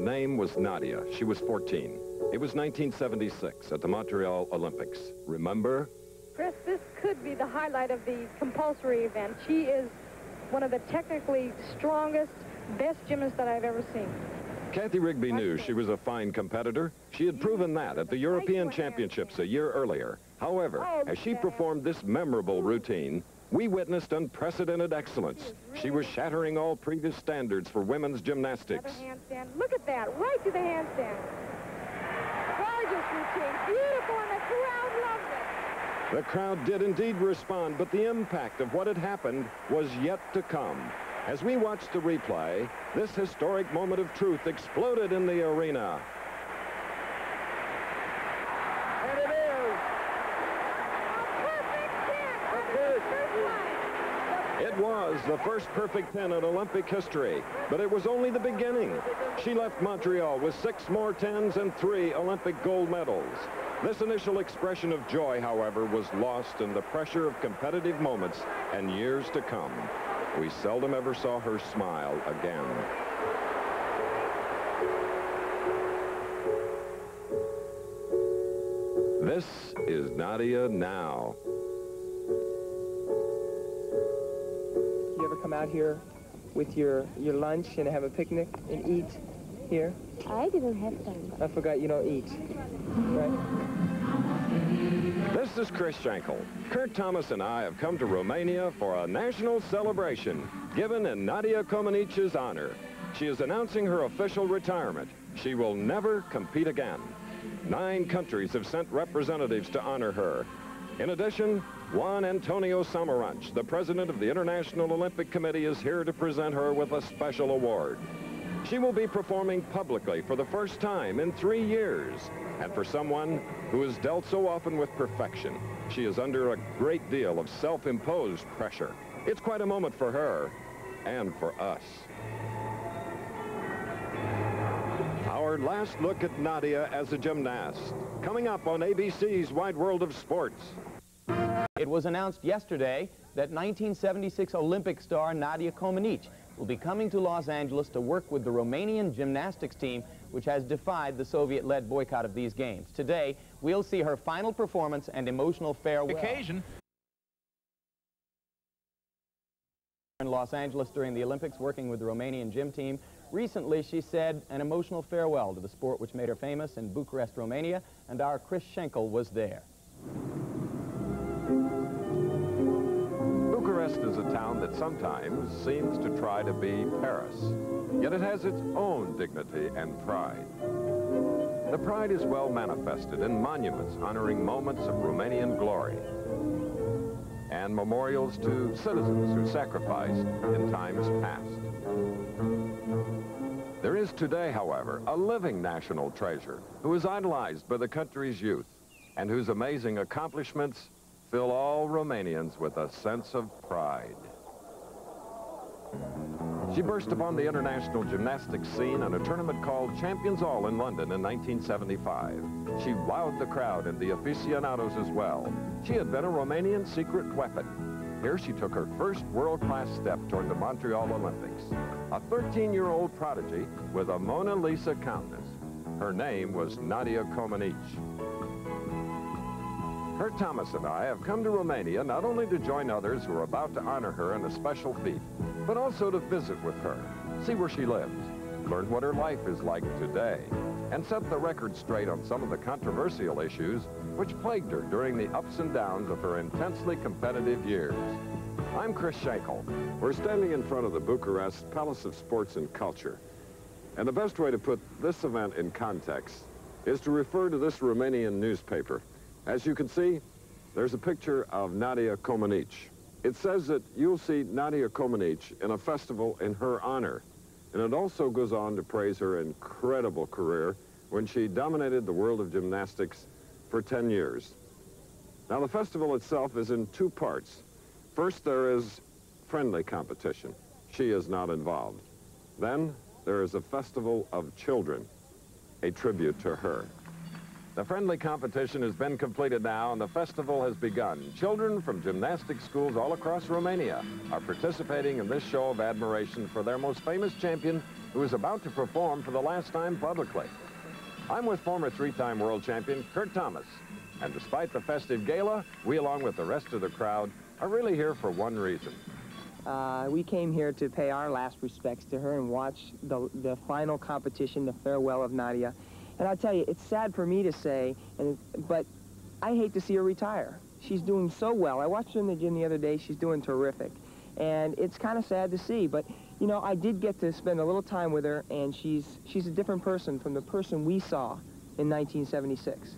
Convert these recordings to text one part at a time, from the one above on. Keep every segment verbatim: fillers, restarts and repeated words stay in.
name was Nadia. She was fourteen. It was nineteen seventy-six at the Montreal Olympics. Remember? Chris, this could be the highlight of the compulsory event. She is one of the technically strongest, best gymnasts that I've ever seen. Kathy Rigby knew she was a fine competitor. She had proven that at the European Championships a year earlier. However, as she performed this memorable routine, we witnessed unprecedented excellence. She was shattering all previous standards for women's gymnastics. Look at that, right to the handstand. Gorgeous routine, beautiful, and the crowd loved it. The crowd did indeed respond, but the impact of what had happened was yet to come. As we watched the replay, this historic moment of truth exploded in the arena. And it is a perfect ten. It was the first perfect ten in Olympic history, but it was only the beginning. She left Montreal with six more tens and three Olympic gold medals. This initial expression of joy, however, was lost in the pressure of competitive moments and years to come. We seldom ever saw her smile again. This is Nadia now. You ever come out here with your, your lunch and have a picnic and eat here? I didn't have time. I forgot you don't eat, right? This is Chris Schenkel. Kurt Thomas and I have come to Romania for a national celebration given in Nadia Comaneci's honor. She is announcing her official retirement. She will never compete again. Nine countries have sent representatives to honor her. In addition, Juan Antonio Samaranch, the president of the International Olympic Committee, is here to present her with a special award. She will be performing publicly for the first time in three years. And for someone who has dealt so often with perfection, she is under a great deal of self-imposed pressure. It's quite a moment for her and for us. Our last look at Nadia as a gymnast, coming up on A B C's Wide World of Sports. It was announced yesterday that nineteen seventy-six Olympic star Nadia Comaneci will be coming to Los Angeles to work with the Romanian gymnastics team, which has defied the Soviet-led boycott of these games. Today, we'll see her final performance and emotional farewell. Occasion. In Los Angeles during the Olympics, working with the Romanian gym team. Recently, she said an emotional farewell to the sport which made her famous in Bucharest, Romania, and our Chris Schenkel was there. Bucharest is a town that sometimes seems to try to be Paris, yet it has its own dignity and pride. The pride is well manifested in monuments honoring moments of Romanian glory and memorials to citizens who sacrificed in times past. There is today, however, a living national treasure who is idolized by the country's youth and whose amazing accomplishments fill all Romanians with a sense of pride. She burst upon the international gymnastics scene in a tournament called Champions All in London in nineteen seventy-five. She wowed the crowd and the aficionados as well. She had been a Romanian secret weapon. Here she took her first world-class step toward the Montreal Olympics. A thirteen-year-old prodigy with a Mona Lisa countenance. Her name was Nadia Comaneci. Kurt Thomas and I have come to Romania not only to join others who are about to honor her in a special feat, but also to visit with her, see where she lives, learn what her life is like today, and set the record straight on some of the controversial issues which plagued her during the ups and downs of her intensely competitive years. I'm Chris Schenkel. We're standing in front of the Bucharest Palace of Sports and Culture. And the best way to put this event in context is to refer to this Romanian newspaper. As you can see, there's a picture of Nadia Comaneci. It says that you'll see Nadia Comaneci in a festival in her honor. And it also goes on to praise her incredible career when she dominated the world of gymnastics for ten years. Now, the festival itself is in two parts. First, there is friendly competition. She is not involved. Then, there is a festival of children, a tribute to her. The friendly competition has been completed now, and the festival has begun. Children from gymnastic schools all across Romania are participating in this show of admiration for their most famous champion who is about to perform for the last time publicly. I'm with former three-time world champion Kurt Thomas, and despite the festive gala, we, along with the rest of the crowd, are really here for one reason. Uh, we came here to pay our last respects to her and watch the, the final competition, the farewell of Nadia. And I'll tell you, it's sad for me to say, and, but I hate to see her retire. She's doing so well. I watched her in the gym the other day. She's doing terrific. And it's kind of sad to see, but, you know, I did get to spend a little time with her, and she's, she's a different person from the person we saw in nineteen seventy-six.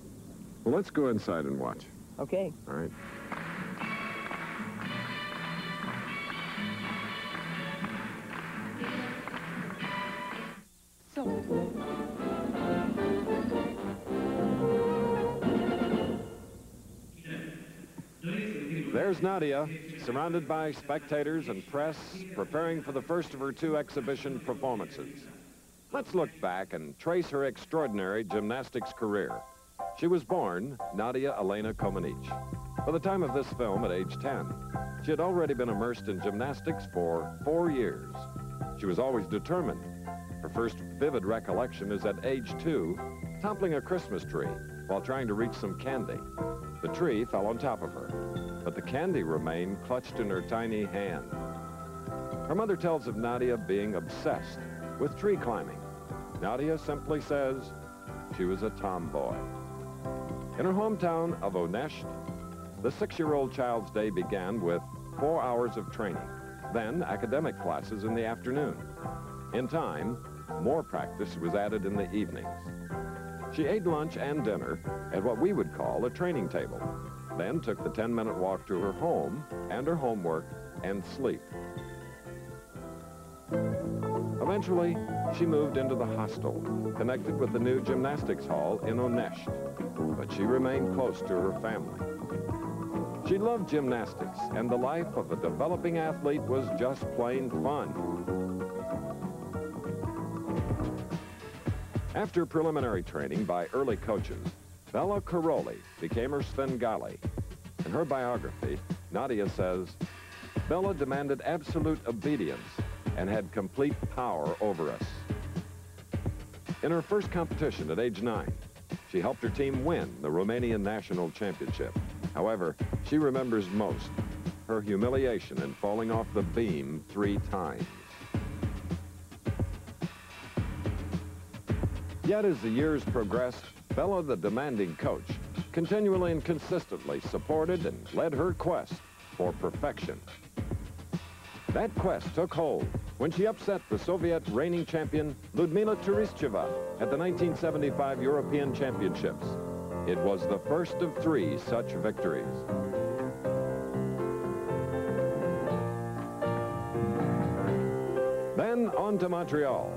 Well, let's go inside and watch. Okay. All right. There's Nadia, surrounded by spectators and press, preparing for the first of her two exhibition performances. Let's look back and trace her extraordinary gymnastics career. She was born Nadia Elena Comaneci. By the time of this film, at age ten, she had already been immersed in gymnastics for four years. She was always determined. Her first vivid recollection is at age two, toppling a Christmas tree while trying to reach some candy. The tree fell on top of her, but the candy remained clutched in her tiny hand. Her mother tells of Nadia being obsessed with tree climbing. Nadia simply says she was a tomboy. In her hometown of Onești, the six-year-old child's day began with four hours of training, then academic classes in the afternoon. In time, more practice was added in the evenings. She ate lunch and dinner at what we would call a training table, then took the ten-minute walk to her home and her homework and sleep. Eventually, she moved into the hostel, connected with the new gymnastics hall in Onești, but she remained close to her family. She loved gymnastics, and the life of a developing athlete was just plain fun. After preliminary training by early coaches, Béla Károlyi became her Svengali. In her biography, Nadia says, Béla demanded absolute obedience and had complete power over us. In her first competition at age nine, she helped her team win the Romanian National Championship. However, she remembers most her humiliation in falling off the beam three times. Yet as the years progressed, Béla, the demanding coach, continually and consistently supported and led her quest for perfection. That quest took hold when she upset the Soviet reigning champion Ludmila Turischeva at the nineteen seventy-five European Championships. It was the first of three such victories. Then on to Montreal.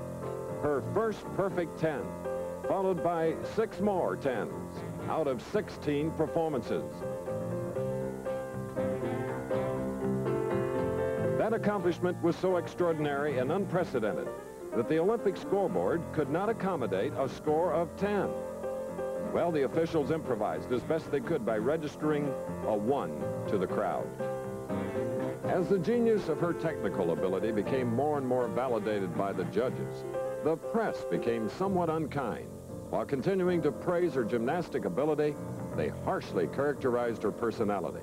Her first perfect ten, followed by six more tens out of sixteen performances. That accomplishment was so extraordinary and unprecedented that the Olympic scoreboard could not accommodate a score of ten. Well, the officials improvised as best they could by registering a one to the crowd. As the genius of her technical ability became more and more validated by the judges, the press became somewhat unkind. While continuing to praise her gymnastic ability, they harshly characterized her personality.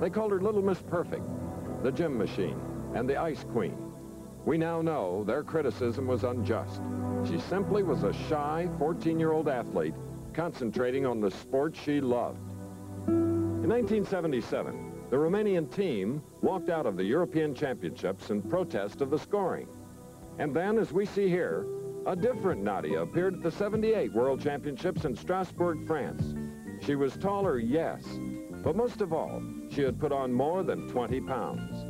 They called her Little Miss Perfect, the Gym Machine, and the Ice Queen. We now know their criticism was unjust. She simply was a shy fourteen-year-old athlete concentrating on the sport she loved. In nineteen seventy-seven, the Romanian team walked out of the European Championships in protest of the scoring. And then, as we see here, a different Nadia appeared at the seventy-eight World Championships in Strasbourg, France. She was taller, yes, but most of all, she had put on more than twenty pounds.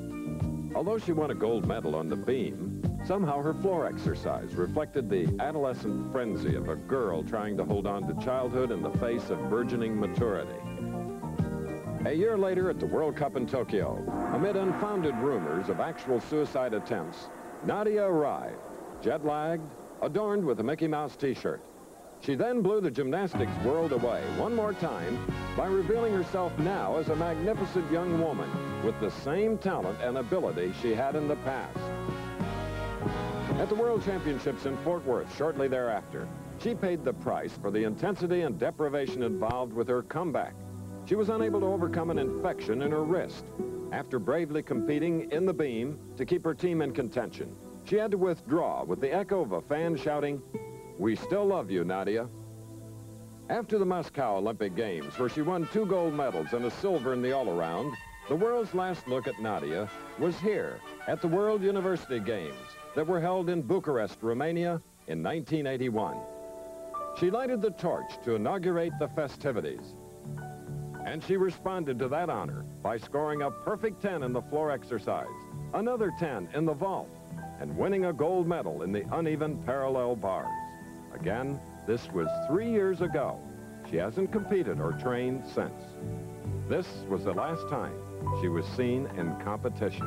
Although she won a gold medal on the beam, somehow her floor exercise reflected the adolescent frenzy of a girl trying to hold on to childhood in the face of burgeoning maturity. A year later at the World Cup in Tokyo, amid unfounded rumors of actual suicide attempts, Nadia arrived, jet-lagged, adorned with a Mickey Mouse t-shirt. She then blew the gymnastics world away one more time by revealing herself now as a magnificent young woman with the same talent and ability she had in the past. At the World Championships in Fort Worth shortly thereafter, she paid the price for the intensity and deprivation involved with her comeback. She was unable to overcome an infection in her wrist. After bravely competing in the beam to keep her team in contention, she had to withdraw with the echo of a fan shouting, "We still love you, Nadia." After the Moscow Olympic Games, where she won two gold medals and a silver in the all-around, the world's last look at Nadia was here at the World University Games that were held in Bucharest, Romania in nineteen eighty-one. She lighted the torch to inaugurate the festivities. And she responded to that honor by scoring a perfect ten in the floor exercise, another ten in the vault, and winning a gold medal in the uneven parallel bars. Again, this was three years ago. She hasn't competed or trained since. This was the last time she was seen in competition.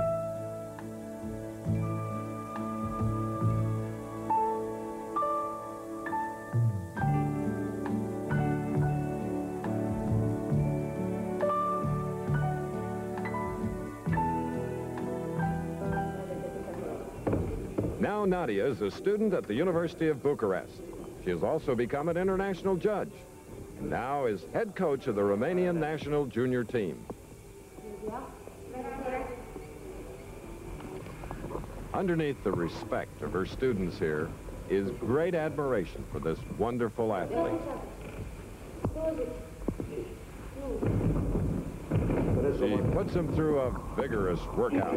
Now Nadia is a student at the University of Bucharest. She has also become an international judge, and now is head coach of the Romanian national junior team. Underneath the respect of her students here is great admiration for this wonderful athlete. She puts him through a vigorous workout.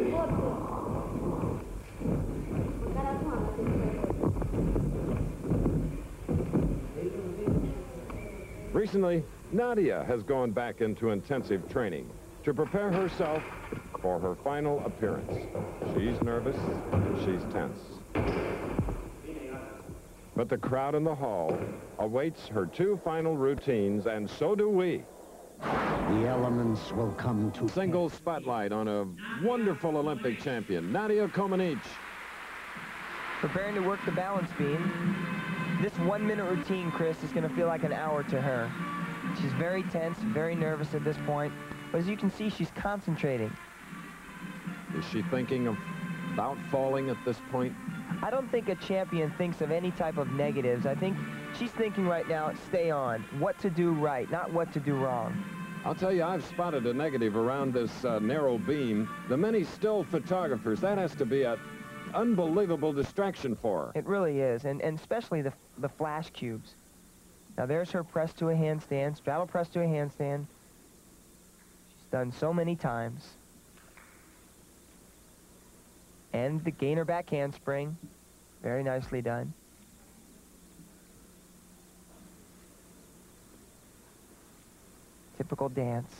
Recently, Nadia has gone back into intensive training to prepare herself for her final appearance. She's nervous and she's tense. But the crowd in the hall awaits her two final routines, and so do we. The elements will come to... Single spotlight on a wonderful Olympic champion, Nadia Comaneci. Preparing to work the balance beam. This one-minute routine, Chris, is going to feel like an hour to her. She's very tense, very nervous at this point, but as you can see, she's concentrating. Is she thinking of about falling at this point? I don't think a champion thinks of any type of negatives. I think she's thinking right now, stay on, what to do right, not what to do wrong. I'll tell you, I've spotted a negative around this uh, narrow beam. The many still photographers, that has to be a... unbelievable distraction for her. It really is, and, and especially the, the flash cubes. Now there's her press to a handstand, straddle press to a handstand. She's done so many times. And the gainer back handspring, very nicely done. Typical dance.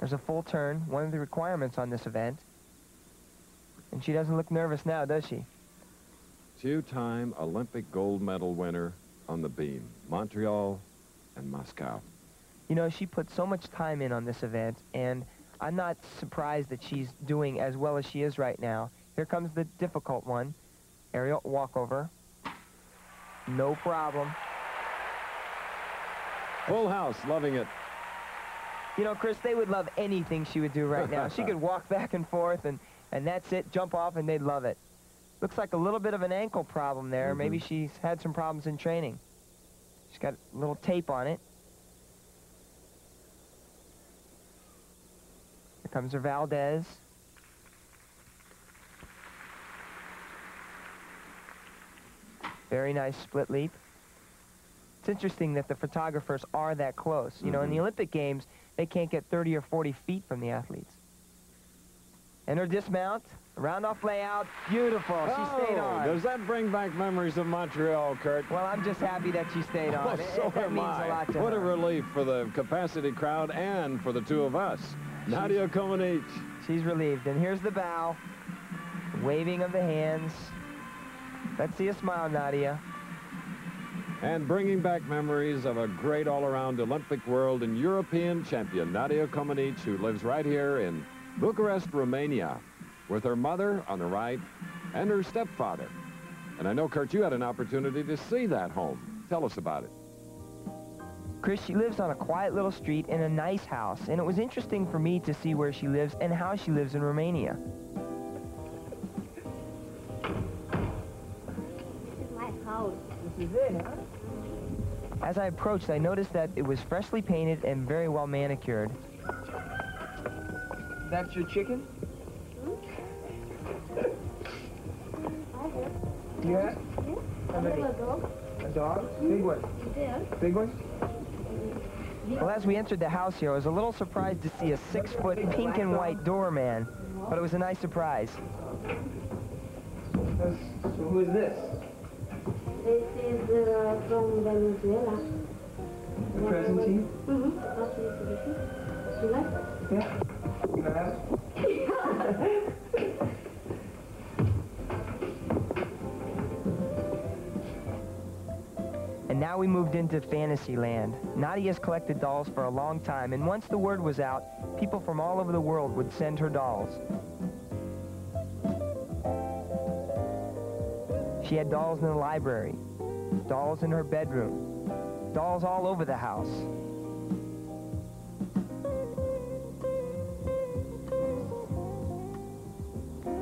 There's a full turn, one of the requirements on this event. And she doesn't look nervous now, does she? Two-time Olympic gold medal winner on the beam, Montreal and Moscow. You know, she put so much time in on this event, and I'm not surprised that she's doing as well as she is right now. Here comes the difficult one, aerial walkover. No problem. Full house, loving it. You know, Chris, they would love anything she would do right now. She could walk back and forth, and, and that's it, jump off, and they'd love it. Looks like a little bit of an ankle problem there. Mm-hmm. Maybe she's had some problems in training. She's got a little tape on it. Here comes her Valdez. Very nice split leap. It's interesting that the photographers are that close. You know, mm-hmm. in the Olympic Games, they can't get thirty or forty feet from the athletes. And her dismount, round-off layout, beautiful. Oh, she stayed on. Does that bring back memories of Montreal, Kurt? Well, I'm just happy that she stayed on. Oh, so it, that am means I. A lot to what her. A relief for the capacity crowd and for the two of us. She's, Nadia Comaneci. She's relieved. And here's the bow, waving of the hands. Let's see a smile, Nadia. And bringing back memories of a great all-around Olympic world and European champion, Nadia Comaneci, who lives right here in Bucharest, Romania, with her mother on the right and her stepfather. And I know, Kurt, you had an opportunity to see that home. Tell us about it. Chris, she lives on a quiet little street in a nice house, and it was interesting for me to see where she lives and how she lives in Romania. Wow, this is it, huh? As I approached, I noticed that it was freshly painted and very well manicured. That's your chicken? Mm-hmm. Yeah? Yeah. How many? A dog. A dog? Mm-hmm. Big one? Yeah. Big one? Well, as we entered the house here, I was a little surprised to see a six-foot pink and white doorman, but it was a nice surprise. So who is this? This is uh, from Venezuela. The Presentine? Mm-hmm. You like it? Yeah. You can have it. And now we moved into fantasy land. Nadia's collected dolls for a long time, and once the word was out, people from all over the world would send her dolls. She had dolls in the library, dolls in her bedroom, dolls all over the house.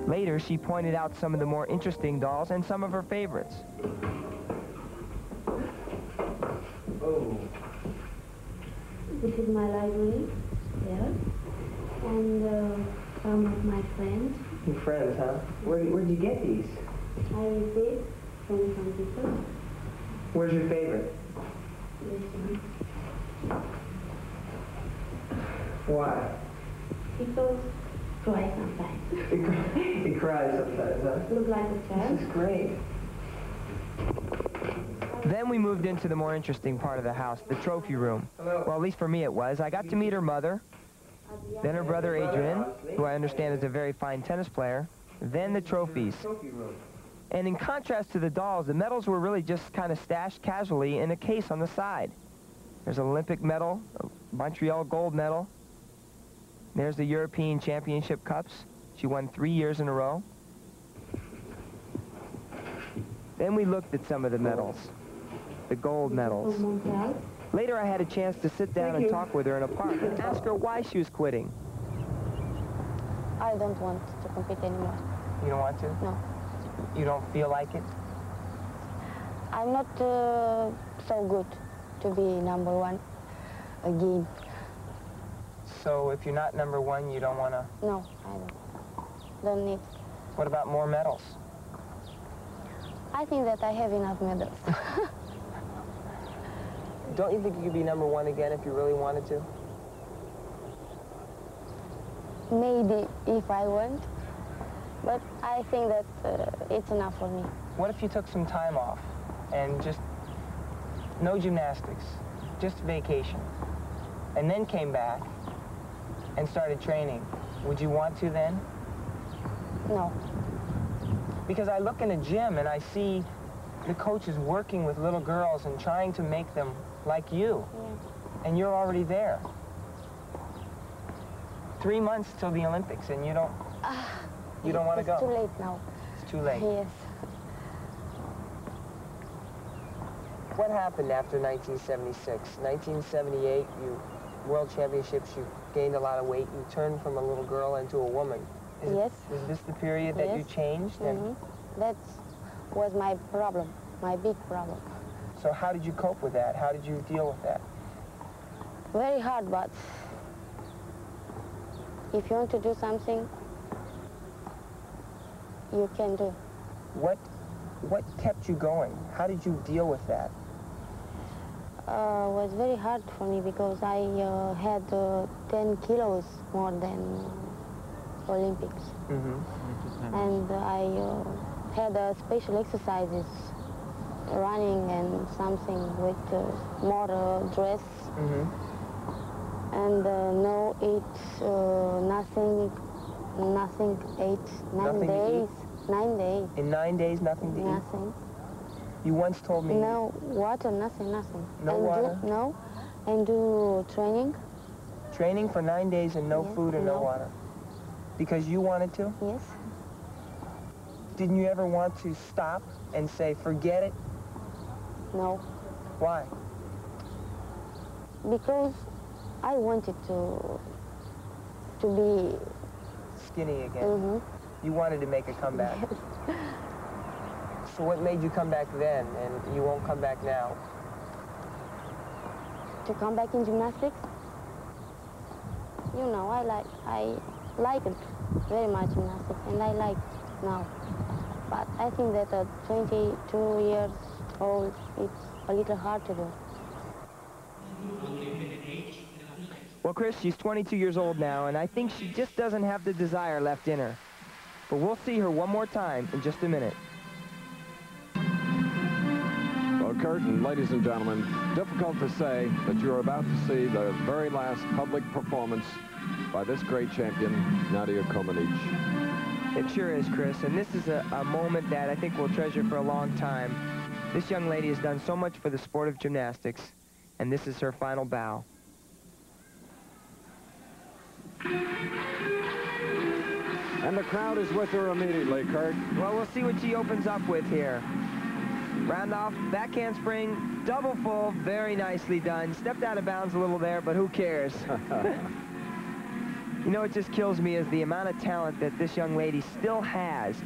Later, she pointed out some of the more interesting dolls and some of her favorites. Oh. This is my library, yeah, and uh, some of my friends. Your friends, huh? Where did you get these? I received from some people. Where's your favorite? This one. Why? Because it cries sometimes. It, it cries sometimes, huh? Look like a child. This is great. Then we moved into the more interesting part of the house, the trophy room. Hello. Well, at least for me it was. I got to meet her mother, then her brother Adrian, who I understand is a very fine tennis player, then the trophies. And in contrast to the dolls, the medals were really just kind of stashed casually in a case on the side. There's an Olympic medal, a Montreal gold medal. There's the European Championship Cups. She won three years in a row. Then we looked at some of the medals, the gold medals. Later, I had a chance to sit down and talk with her in a park and ask her why she was quitting. I don't want to compete anymore. You don't want to? No. You don't feel like it? I'm not uh, so good to be number one again. So if you're not number one, you don't want to? No, I don't. Don't need. What about more medals? I think that I have enough medals. Don't you think you could be number one again if you really wanted to? Maybe if I want. But I think that uh, it's enough for me. What if you took some time off and just no gymnastics, just vacation, and then came back and started training? Would you want to then? No. Because I look in a gym and I see the coaches working with little girls and trying to make them like you. Yeah. And you're already there. Three months till the Olympics and you don't... Uh. You don't want to go? It's too late now. It's too late? Yes. What happened after nineteen seventy-six? nineteen seventy-eight, you World Championships, you gained a lot of weight. You turned from a little girl into a woman. Is yes. It, is this the period that yes. you changed? Mm-hmm. That was my problem, my big problem. So how did you cope with that? How did you deal with that? Very hard, but if you want to do something, you can do. What, what kept you going? How did you deal with that? It uh, was very hard for me because I uh, had uh, ten kilos more than uh, Olympics. Mm-hmm. And uh, I uh, had uh, special exercises, running and something with uh, more uh, dress. Mm-hmm. And uh, no eat, uh, nothing. Nothing, eight, nine nothing days, nine days. In nine days, nothing to nothing. eat? Nothing. You once told me... No water, nothing, nothing. No and water? Do, no, and do training. Training for nine days and no yes, food and no. no water? Because you wanted to? Yes. Didn't you ever want to stop and say, forget it? No. Why? Because I wanted to, to be... skinny again. Mm-hmm. You wanted to make a comeback. So what made you come back then and you won't come back now? To come back in gymnastics? You know, I like I like it very much gymnastics, and I like it now. But I think that at twenty-two years old, it's a little hard to do. Well, Chris, she's twenty-two years old now, and I think she just doesn't have the desire left in her. But we'll see her one more time in just a minute. Well, Kurt, and ladies and gentlemen, difficult to say, but you're about to see the very last public performance by this great champion, Nadia Comaneci. It sure is, Chris, and this is a, a moment that I think we'll treasure for a long time. This young lady has done so much for the sport of gymnastics, and this is her final bow. And the crowd is with her immediately, Kurt. Well, we'll see what she opens up with here. Round off, back handspring, double full, very nicely done. Stepped out of bounds a little there, but who cares? You know, it just kills me is the amount of talent that this young lady still has.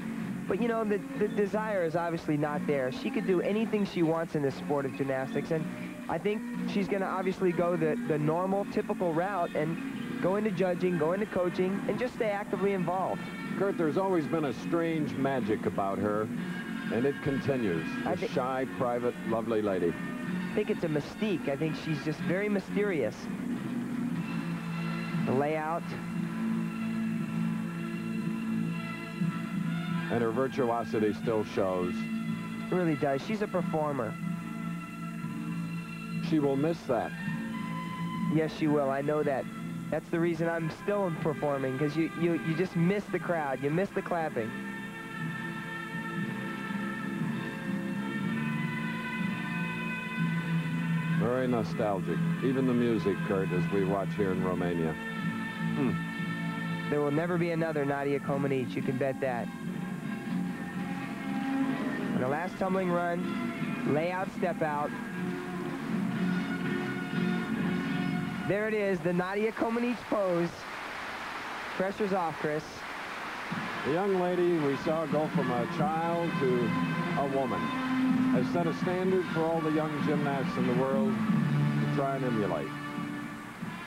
But, you know, the, the desire is obviously not there. She could do anything she wants in this sport of gymnastics, and I think she's going to obviously go the, the normal, typical route, and go into judging, go into coaching, and just stay actively involved. Kurt, there's always been a strange magic about her, and it continues. A shy, private, lovely lady. I think it's a mystique. I think she's just very mysterious. The layout. And her virtuosity still shows. It really does. She's a performer. She will miss that. Yes, she will. I know that. That's the reason I'm still performing, because you, you, you just miss the crowd. You miss the clapping. Very nostalgic. Even the music, Kurt, as we watch here in Romania. Hmm. There will never be another Nadia Comaneci, you can bet that. On the last tumbling run, layout, step out. There it is, the Nadia Comaneci pose. Pressure's off, Chris. The young lady we saw go from a child to a woman has set a standard for all the young gymnasts in the world to try and emulate.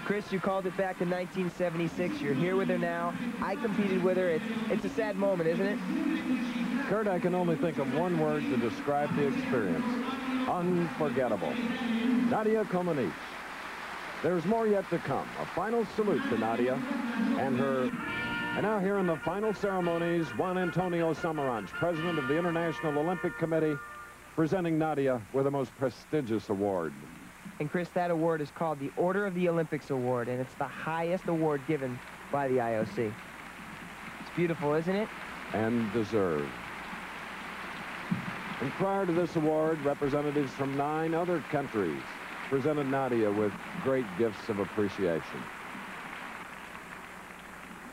Chris, you called it back in nineteen seventy-six. You're here with her now. I competed with her. It's, it's a sad moment, isn't it? Kurt, I can only think of one word to describe the experience. Unforgettable. Nadia Comaneci. There's more yet to come. A final salute to Nadia and her. And now here in the final ceremonies, Juan Antonio Samaranch, president of the International Olympic Committee, presenting Nadia with the most prestigious award. And Chris, that award is called the Order of the Olympics Award, and it's the highest award given by the I O C. It's beautiful, isn't it? And deserved. And prior to this award, representatives from nine other countries presented Nadia with great gifts of appreciation.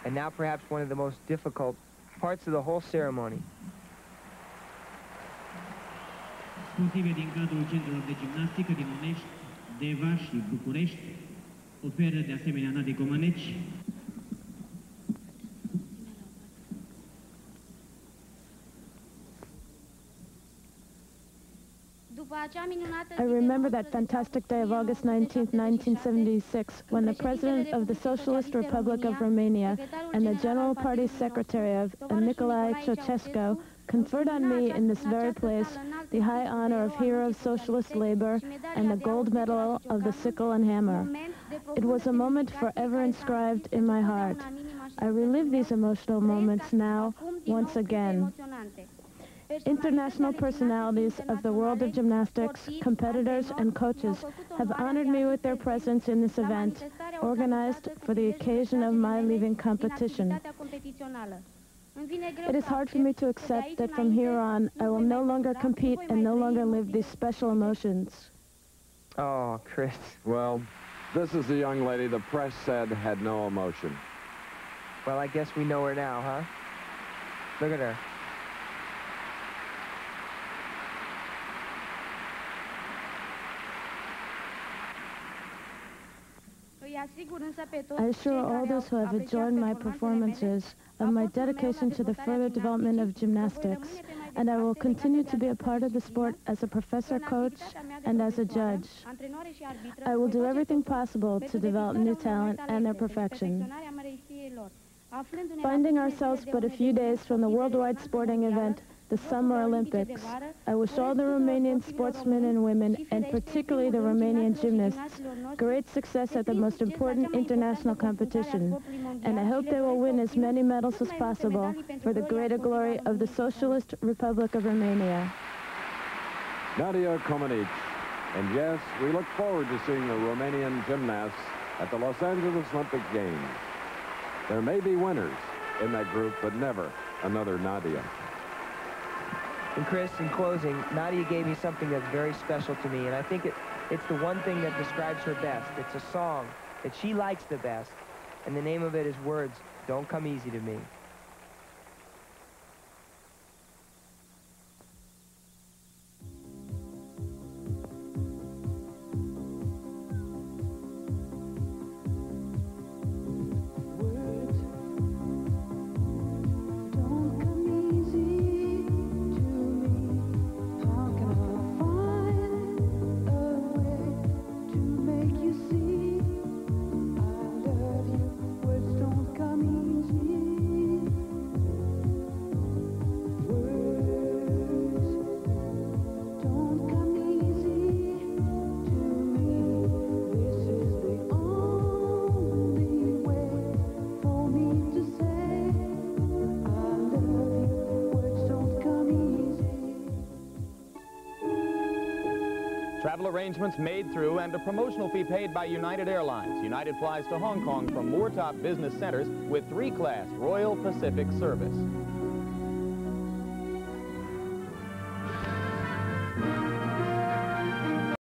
And now perhaps one of the most difficult parts of the whole ceremony. Exclusive din cadrul centrelor de gimnastică din Onești, Deva și București, oferă de asemenea Nadia Comaneci. I remember that fantastic day of August nineteenth, nineteen seventy-six, when the President of the Socialist Republic of Romania and the General Party Secretary of Nicolae Ceausescu conferred on me in this very place the high honor of Hero of Socialist Labor and the gold medal of the sickle and hammer. It was a moment forever inscribed in my heart. I relive these emotional moments now once again. International personalities of the world of gymnastics, competitors, and coaches have honored me with their presence in this event, organized for the occasion of my leaving competition. It is hard for me to accept that from here on, I will no longer compete and no longer live these special emotions. Oh, Chris. Well, this is the young lady the press said had no emotion. Well, I guess we know her now, huh? Look at her. I assure all those who have enjoyed my performances of my dedication to the further development of gymnastics. and I will continue to be a part of the sport as a professor, coach, and as a judge. I will do everything possible to develop new talent and their perfection. Finding ourselves but a few days from the worldwide sporting event, the Summer Olympics, I wish all the Romanian sportsmen and women, and particularly the Romanian gymnasts, great success at the most important international competition, and I hope they will win as many medals as possible for the greater glory of the Socialist Republic of Romania. Nadia Comaneci. And yes, we look forward to seeing the Romanian gymnasts at the Los Angeles Olympic Games. There may be winners in that group, but never another Nadia. And Chris, in closing, Nadia gave me something that's very special to me, and I think it, it's the one thing that describes her best. It's a song that she likes the best, and the name of it is Words Don't Come Easy to Me. Arrangements made through and a promotional fee paid by United Airlines. United flies to Hong Kong from Moortop Business Centers with three-class Royal Pacific service.